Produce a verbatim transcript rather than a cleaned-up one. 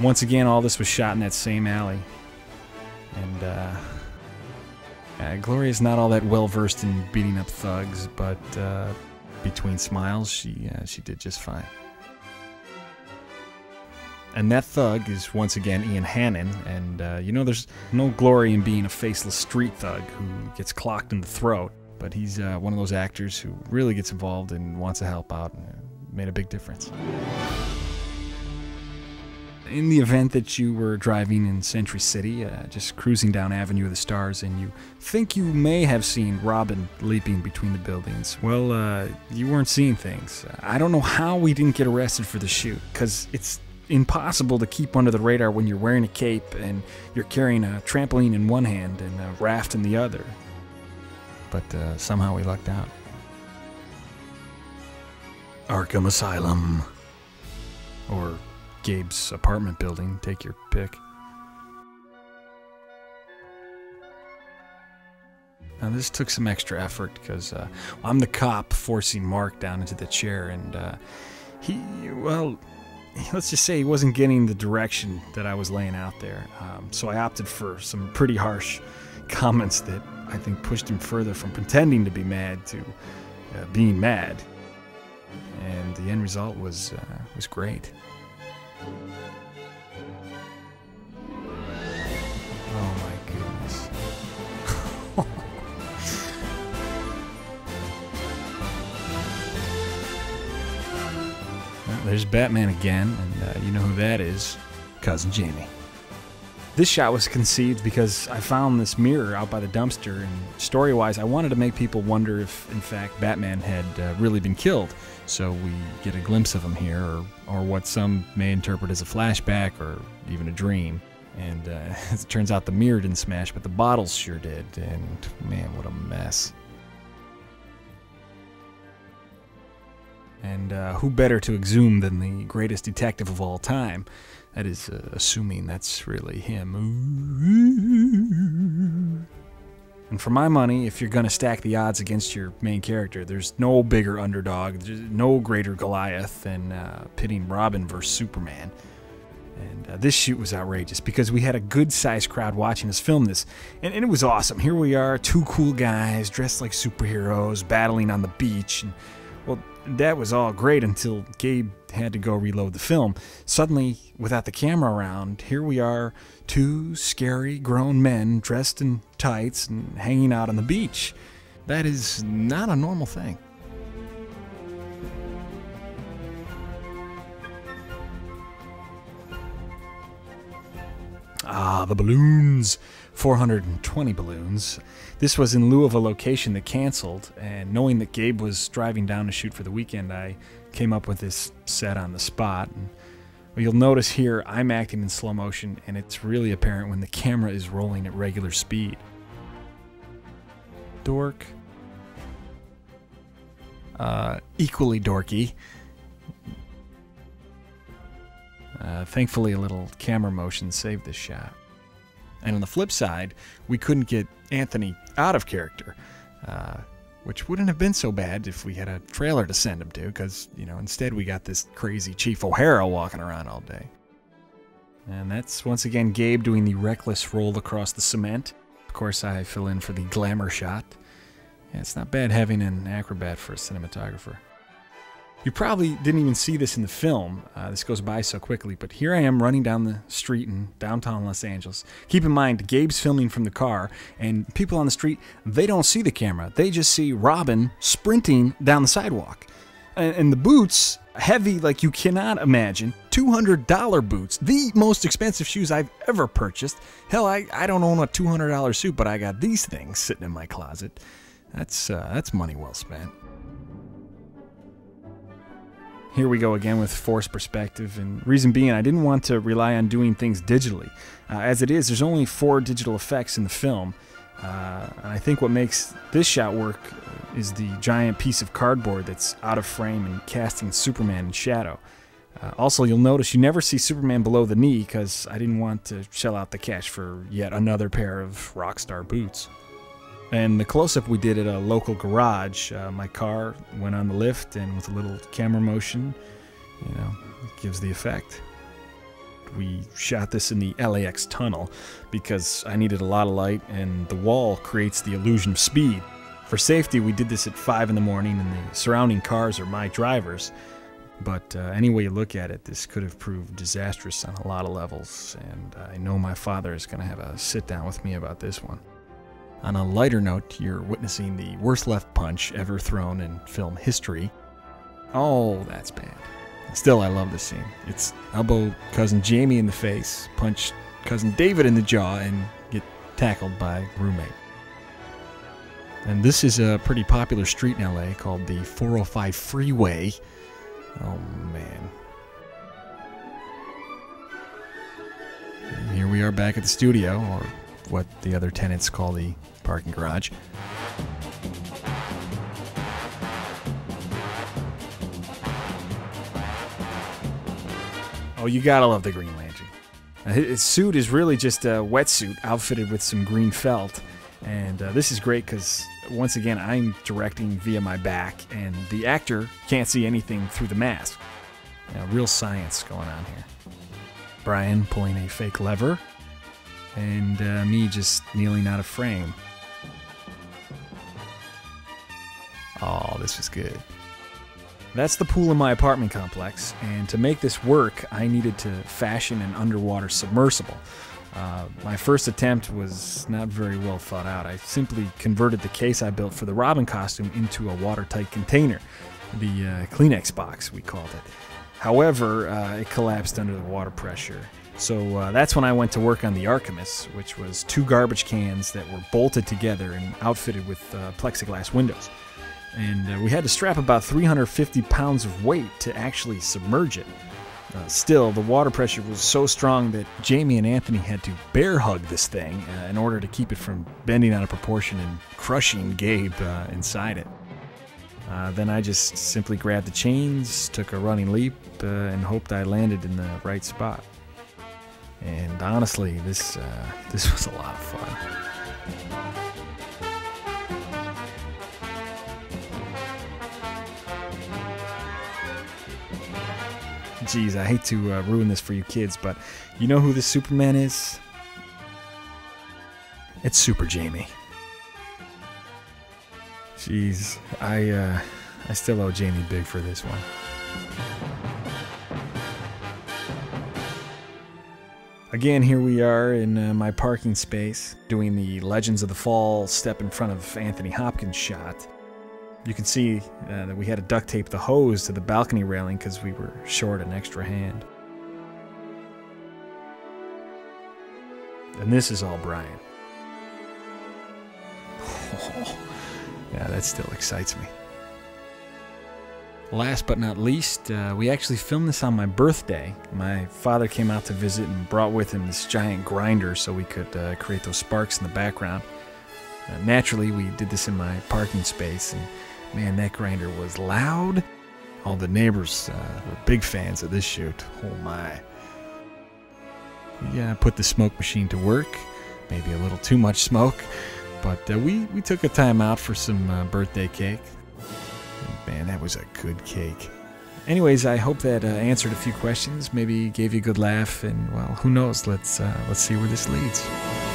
Once again, all this was shot in that same alley. And uh, uh, Gloria's not all that well-versed in beating up thugs, but uh, between smiles, she, uh, she did just fine. And that thug is once again Ian Hannon, and uh, you know there's no glory in being a faceless street thug who gets clocked in the throat, but he's uh, one of those actors who really gets involved and wants to help out, and uh, made a big difference. In the event that you were driving in Century City, uh, just cruising down Avenue of the Stars, and you think you may have seen Robin leaping between the buildings, well, uh, you weren't seeing things. I don't know how we didn't get arrested for the shoot, because it's impossible to keep under the radar when you're wearing a cape and you're carrying a trampoline in one hand and a raft in the other. But uh, somehow we lucked out. Arkham Asylum. Or Gabe's apartment building, take your pick. Now this took some extra effort because uh, I'm the cop forcing Mark down into the chair, and uh, he, well... let's just say he wasn't getting the direction that I was laying out there. Um, so I opted for some pretty harsh comments that I think pushed him further from pretending to be mad to uh, being mad. And the end result was, uh, was great. Oh my goodness. There's Batman again, and uh, you know who that is, Cousin Jamie. This shot was conceived because I found this mirror out by the dumpster, and story-wise, I wanted to make people wonder if, in fact, Batman had uh, really been killed. So we get a glimpse of him here, or, or what some may interpret as a flashback, or even a dream. And uh, as it turns out, the mirror didn't smash, but the bottles sure did, and man, what a mess. And uh, who better to exhume than the greatest detective of all time? That is, uh, assuming that's really him. And for my money, if you're going to stack the odds against your main character, there's no bigger underdog, there's no greater Goliath than uh, pitting Robin versus Superman. And uh, this shoot was outrageous because we had a good-sized crowd watching us film this, and, and it was awesome. Here we are, two cool guys dressed like superheroes, battling on the beach, and well, that was all great until Gabe had to go reload the film. Suddenly, without the camera around, here we are, two scary grown men dressed in tights and hanging out on the beach. That is not a normal thing. Ah, the balloons. four hundred twenty balloons. This was in lieu of a location that canceled, and knowing that Gabe was driving down to shoot for the weekend, I came up with this set on the spot. And well, you'll notice here I'm acting in slow motion, and it's really apparent when the camera is rolling at regular speed. Dork. Uh, equally dorky. Uh, thankfully, a little camera motion saved this shot. And on the flip side, we couldn't get Anthony out of character, uh, which wouldn't have been so bad if we had a trailer to send him to, because, you know, instead we got this crazy Chief O'Hara walking around all day. And that's, once again, Gabe doing the reckless roll across the cement. Of course, I fill in for the glamour shot. Yeah, it's not bad having an acrobat for a cinematographer. You probably didn't even see this in the film. Uh, this goes by so quickly, but here I am running down the street in downtown Los Angeles. Keep in mind, Gabe's filming from the car, and people on the street, they don't see the camera. They just see Robin sprinting down the sidewalk. And, and the boots, heavy like you cannot imagine, two hundred dollar boots, the most expensive shoes I've ever purchased. Hell, I, I don't own a two hundred dollar shoe, but I got these things sitting in my closet. That's, uh, that's money well spent. Here we go again with forced perspective, and reason being I didn't want to rely on doing things digitally. Uh, as it is, there's only four digital effects in the film, uh, and I think what makes this shot work is the giant piece of cardboard that's out of frame and casting Superman in shadow. Uh, also, you'll notice you never see Superman below the knee because I didn't want to shell out the cash for yet another pair of Rockstar boots. And the close-up we did at a local garage, uh, my car went on the lift, and with a little camera motion, you know, it gives the effect. we shot this in the L A X tunnel because I needed a lot of light and the wall creates the illusion of speed. For safety, we did this at five in the morning and the surrounding cars are my drivers. But uh, any way you look at it, this could have proved disastrous on a lot of levels, and I know my father is going to have a sit-down with me about this one. On a lighter note, you're witnessing the worst left punch ever thrown in film history. Oh, that's bad. Still, I love this scene. It's elbow cousin Jamie in the face, punch cousin David in the jaw, and get tackled by roommate. And this is a pretty popular street in L A called the four oh five Freeway. Oh, man. And here we are back at the studio, or what the other tenants call the parking garage. Oh, you gotta love the Green Lantern. His suit is really just a wetsuit outfitted with some green felt. And uh, this is great because, once again, I'm directing via my back, and the actor can't see anything through the mask. You know, real science going on here. Brian pulling a fake lever, and uh, me just kneeling out of frame. Oh, this was good. That's the pool in my apartment complex, and to make this work, I needed to fashion an underwater submersible. Uh, my first attempt was not very well thought out. I simply converted the case I built for the Robin costume into a watertight container, the uh, Kleenex box we called it. However, uh, it collapsed under the water pressure. So uh, that's when I went to work on the Archimedes, which was two garbage cans that were bolted together and outfitted with uh, plexiglass windows. And uh, we had to strap about three hundred fifty pounds of weight to actually submerge it. Uh, still, the water pressure was so strong that Jamie and Anthony had to bear hug this thing uh, in order to keep it from bending out of proportion and crushing Gabe uh, inside it. Uh, then I just simply grabbed the chains, took a running leap, uh, and hoped I landed in the right spot. And honestly, this, uh, this was a lot of fun. Geez, I hate to uh, ruin this for you kids, but you know who this Superman is? It's Super Jamie. Jeez, I uh, I still owe Jamie big for this one. Again, here we are in uh, my parking space doing the Legends of the Fall step in front of Anthony Hopkins shot. You can see uh, that we had to duct tape the hose to the balcony railing because we were short an extra hand. And this is all Brian. Oh, yeah, that still excites me. Last but not least, uh, we actually filmed this on my birthday. My father came out to visit and brought with him this giant grinder so we could uh, create those sparks in the background. Uh, naturally, we did this in my parking space, and man, that grinder was loud. All the neighbors uh, were big fans of this shoot. Oh my. Yeah, put the smoke machine to work. Maybe a little too much smoke, but uh, we, we took a time out for some uh, birthday cake. And man, that was a good cake. Anyways, I hope that uh, answered a few questions, maybe gave you a good laugh, and well, who knows, let's, uh, let's see where this leads.